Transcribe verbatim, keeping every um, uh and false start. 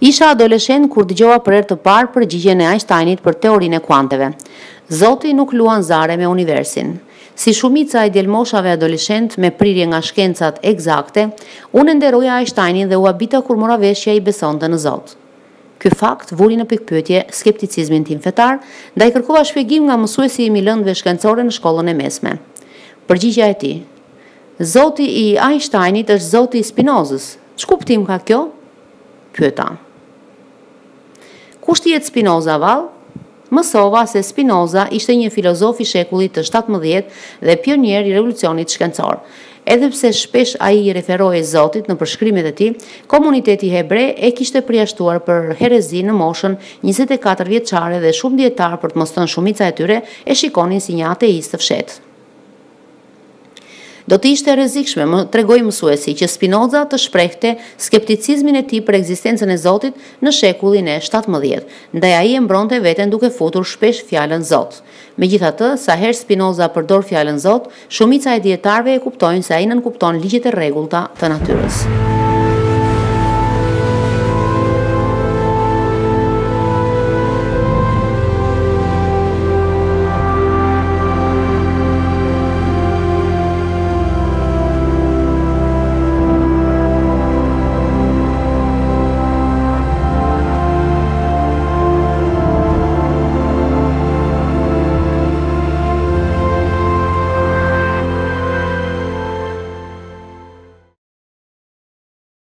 Isha adoleshent kur dëgjova për herë të parë përgjigjen e Einsteinit për teorinë e kuanteve. Zoti nuk luan zare me universin. Si shumica e djelmoshave adoleshent me prirje nga shkencat eksakte, unë nderoja Einsteinin dhe u habita kur mora veshja i besonte në Zot. Ky fakt vuri në pikpyetje skepticizmin tim fetar, ndaj kërkova shpjegim nga mësuesi i milëndve shkencore në shkollën e mesme. Përgjigjja e tij: Zoti i Einsteinit është Zoti i Spinozës. Ç'kuptim ka kjo? Pyeta. Kush tihet Spinoza vallë? Mësova se Spinoza ishte një filozof i shekullit të shtatëmbëdhjetë dhe pionier i revolucionit shkencor. Edhe pse shpesh ai i referohej Zotit në përshkrimet e tij, komuniteti hebre e kishte përjashtuar për herezi në moshën njëzet e katër vjeçare dhe shumë dietar për të mos thënë shumica e tyre e shikonin si një ateist të fshehtë. Do të ishte e rrezikshme, më tregoi mësuesi, që Spinoza të shprehte skepticizmin e tij për ekzistencën e Zotit në shekullin e shtatëmbëdhjetë, ndaj ai e mbronte veten duke futur shpesh fjalën Zot. Megjithatë, sa herë Spinoza përdor fjalën Zot, shumica e dietarëve e kuptojnë se ai nën kupton ligjet e rregullta të natyrës.